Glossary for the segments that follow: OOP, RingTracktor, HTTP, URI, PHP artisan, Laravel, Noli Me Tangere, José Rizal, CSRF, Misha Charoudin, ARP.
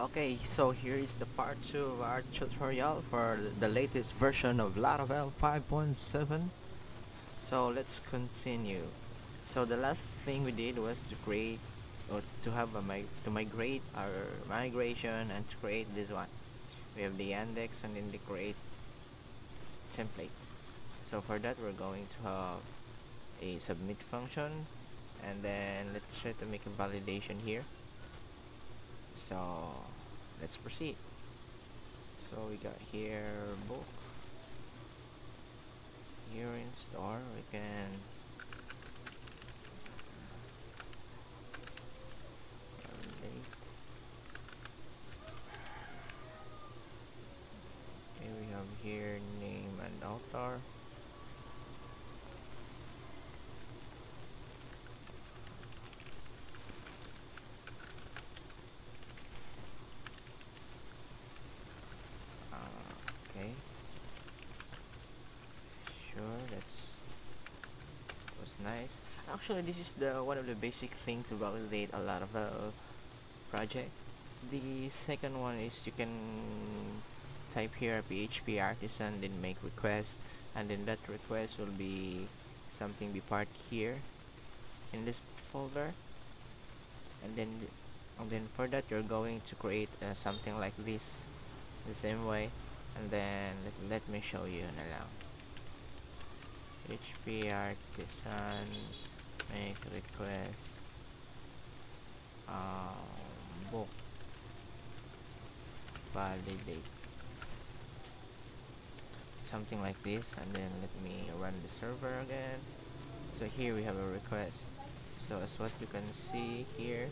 Okay, so here is the part 2 of our tutorial for the latest version of Laravel 5.7. So let's continue. So the last thing we did was to create or to have migrate our migration and to create this one. We have the index and then the create template. So for that we're going to have a submit function, and then let's try to make a validation here. So let's proceed. So we got here book, here in store we can validate. Okay, we have here name and author. Nice. Actually, this is the one of the basic things to validate a lot of the project. The second one is you can type here PHP artisan, then make request, and then that request will be something be part here in this folder, and then for that you're going to create something like this the same way, and then let me show you now. PHP artisan make request book validate, something like this, and then let me run the server again. So here we have a request, so as what you can see here.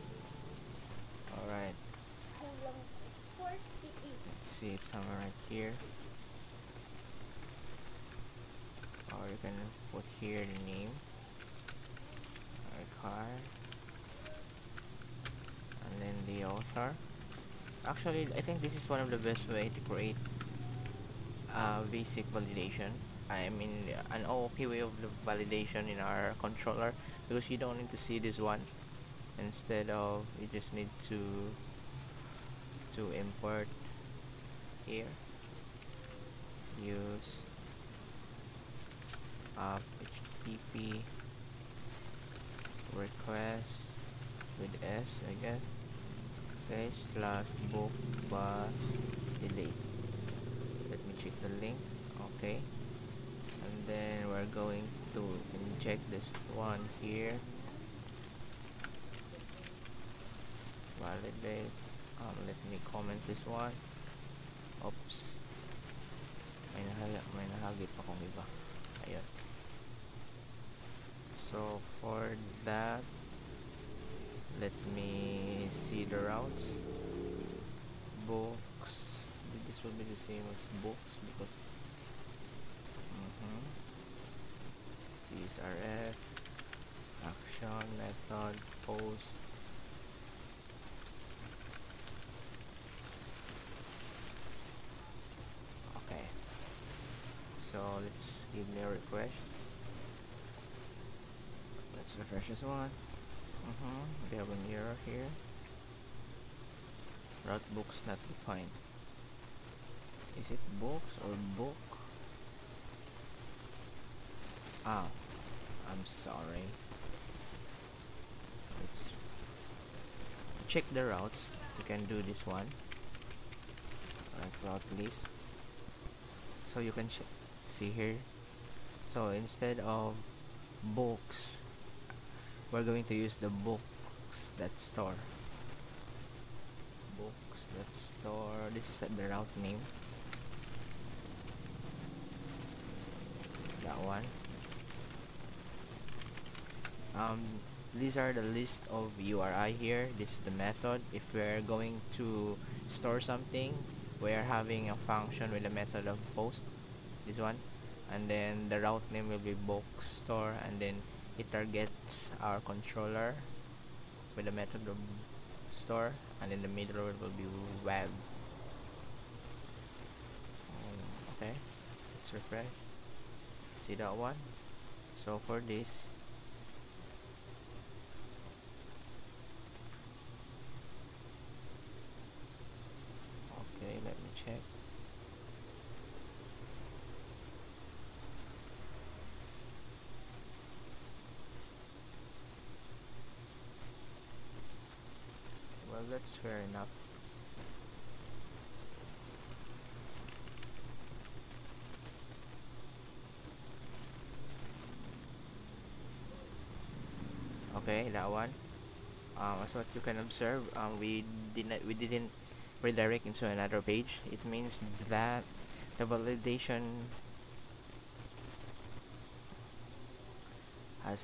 Alright, let's see it somewhere right here. Or you can put here the name, our car, and then the author. Actually, I think this is one of the best way to create basic validation. I mean, an OOP way of the validation in our controller, because you don't need to see this one. Instead of, you just need to import here. Use HTTP request with S, I guess. Okay, /book validate. Let me check the link. Okay, and then we're going to inject this one here. Validate. Let me comment this one. Oops. May nahagip akong iba. Ayun. So for that, let me see the routes. Books. This will be the same as books because CSRF, action, method, post. Okay. So let's give me a request. Let's refresh this one. We have an error here. Route books not defined. Is it books or book? Ah, I'm sorry. Let's check the routes. You can do this one. Like route list. So you can see here. So instead of books, we're going to use the books that store. Books that store. This is the route name. That one. These are the list of URI here. This is the method. If we're going to store something, we're having a function with a method of post. This one. And then the route name will be bookstore, and then it targets our controller with the method of store, and then the middle word will be web. Okay, let's refresh. See that one. So for this, that's fair enough. Okay, that one. As what you can observe, we didn't redirect into another page. It means that the validation has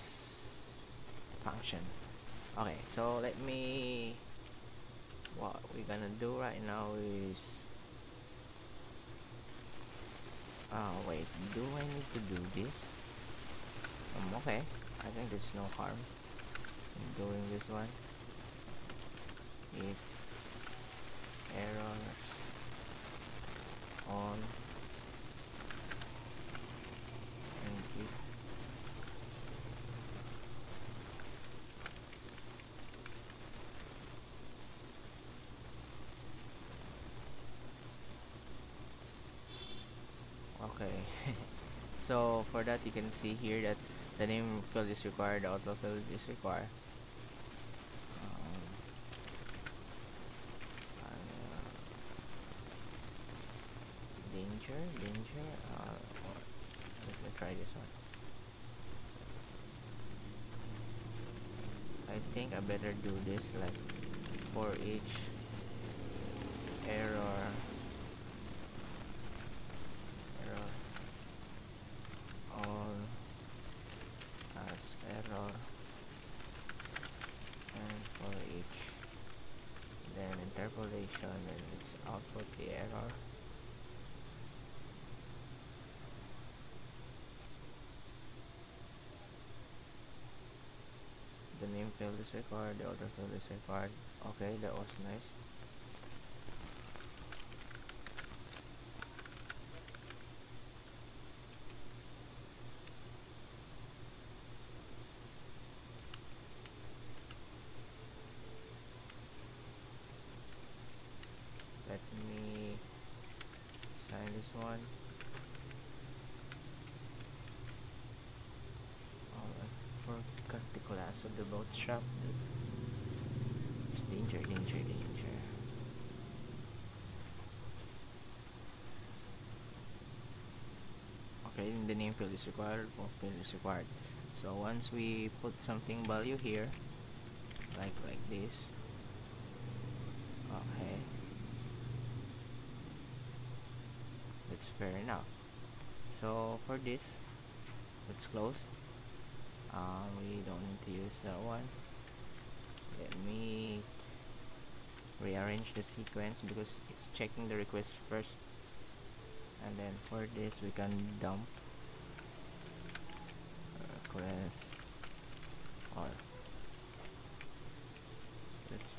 functioned. Okay, so let me. What we're gonna do right now is. Oh wait, do I need to do this? Okay, I think there's no harm in doing this one. If errors on and keep. Okay. So for that, you can see here that the name field is required, the auto field is required. Danger. Let me try this one. I think I better do this like for each error all as error and for each then interpolation and it's output the error. Name field is required, the order field is required. Okay, that was nice. Let me sign this one. The class of the boat shop. It's danger. Okay, and the name field is required, both field is required. So once we put something value here, like this. Okay, that's fair enough. So for this, let's close. We don't need to use that one. Let me rearrange the sequence because it's checking the request first, and then for this we can dump request or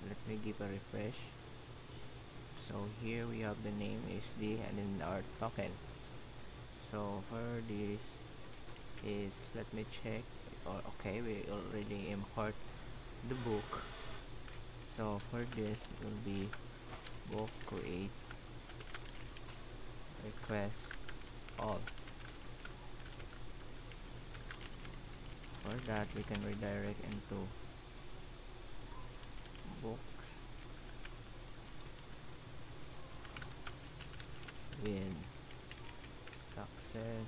let me give a refresh. So here we have the name SD and then our token. So for this is, let me check. Okay, we already import the book. So for this it will be book create request all. For that we can redirect into books with success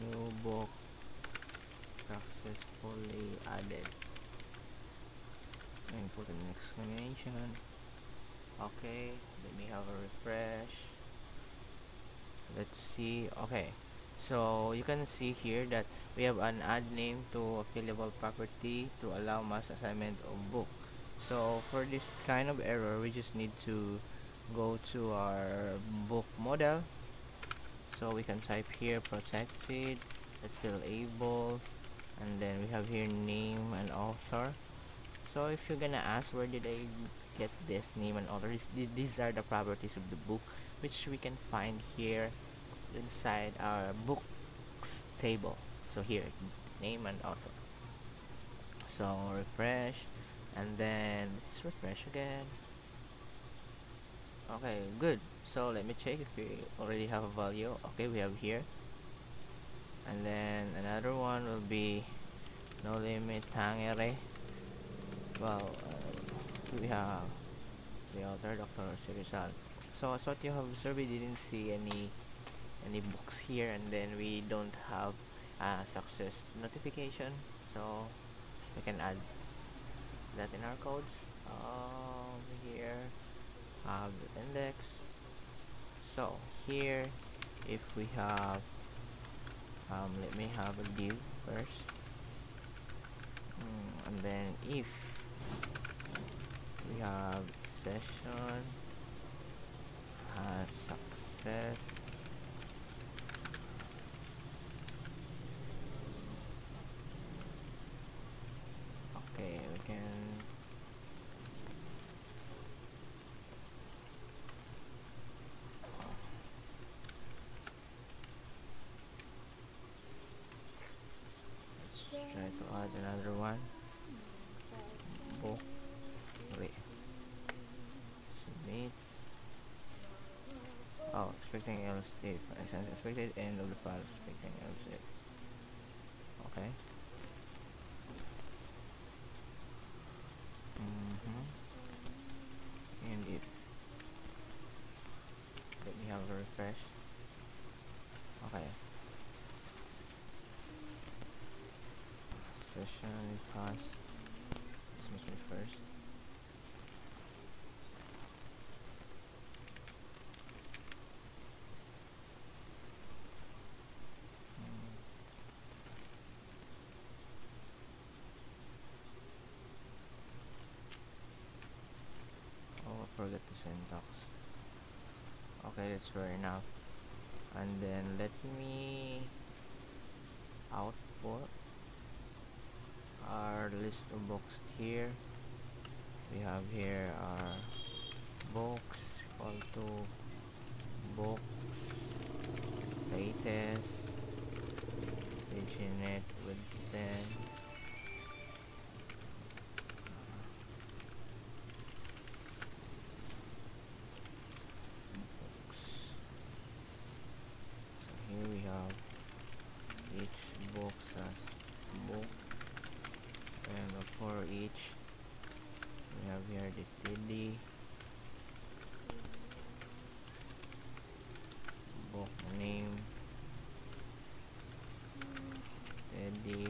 new book successfully added and put an exclamation. Okay, let me have a refresh. Let's see. Okay, so you can see here that we have an add name to available property to allow mass assignment of book. So for this kind of error we just need to go to our book model, so we can type here protected, let's fill able, and then we have here name and author. So if you're gonna ask where did I get this name and author, these are the properties of the book which we can find here inside our books table. So here, name and author. So refresh, and then let's refresh again. Okay, good. So let me check if we already have a value. Okay, we have here. And then another one will be Noli Me Tangere. Well, we have the author, Dr. José Rizal. So as what you have observed, we didn't see any books here, and then we don't have a success notification, so we can add that in our codes. Here have the index. So here, if we have let me have a div first, and then if we have session has success, okay, we can another one book. Wait, submit. Oh, expecting else if license expected, end of the file, expecting else if. Okay. And if, let me have a refresh. Okay, session pass. This must be first. Oh, I forgot the syntax. Okay, that's fair enough. And then let me output our list of books. Here we have here our books, call to books, latest, paginate with 10, books. So here we have each book as book, and for each we have here the TD book name, TD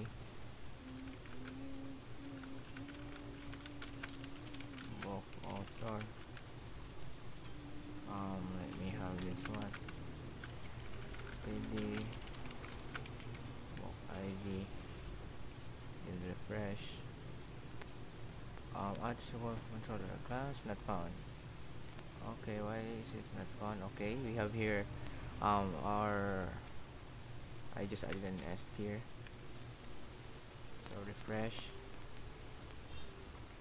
book author. Let me have this one, TD book ID. Refresh. Article controller class not found. Okay, why is it not found? Okay, we have here our, I just added an S here. So refresh.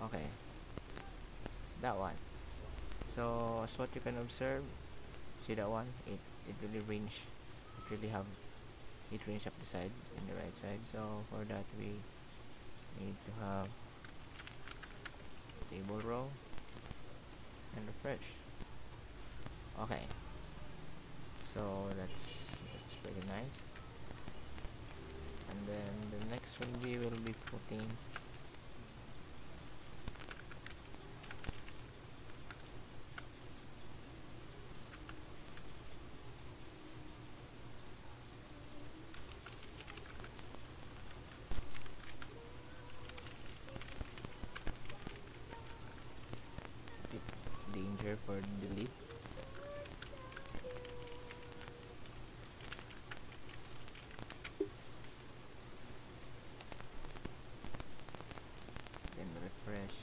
Okay, that one. So as what you can observe, see that one, it really range, it really have it range up the side and the right side. So for that we need to have table row and refresh. Okay, so that's pretty nice. And then the next one we will be putting for delete. Then refresh.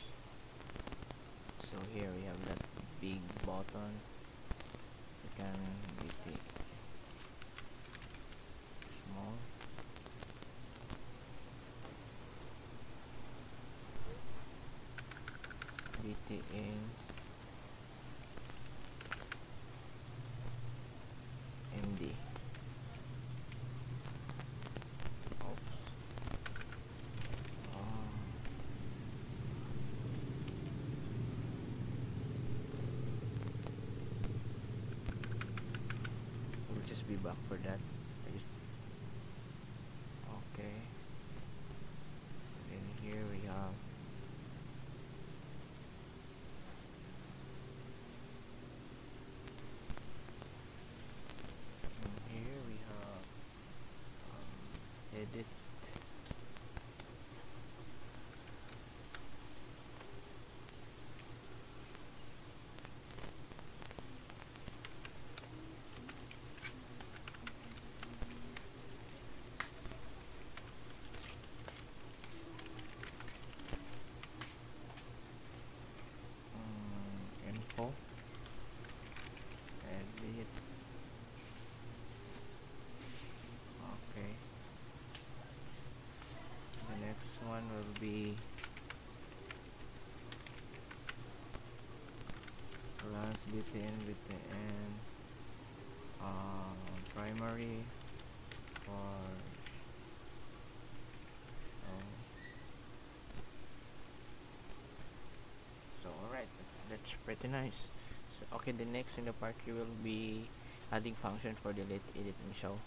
So here we have that big button. We can delete small. Delete in. Be back for that. Okay, and here we have example, and we hit OK. The next one will be runs within primary for so alright, that's pretty nice. So okay, the next in the part you will be adding function for delete, edit, and show,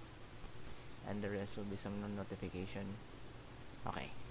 and the rest will be some notification. Okay.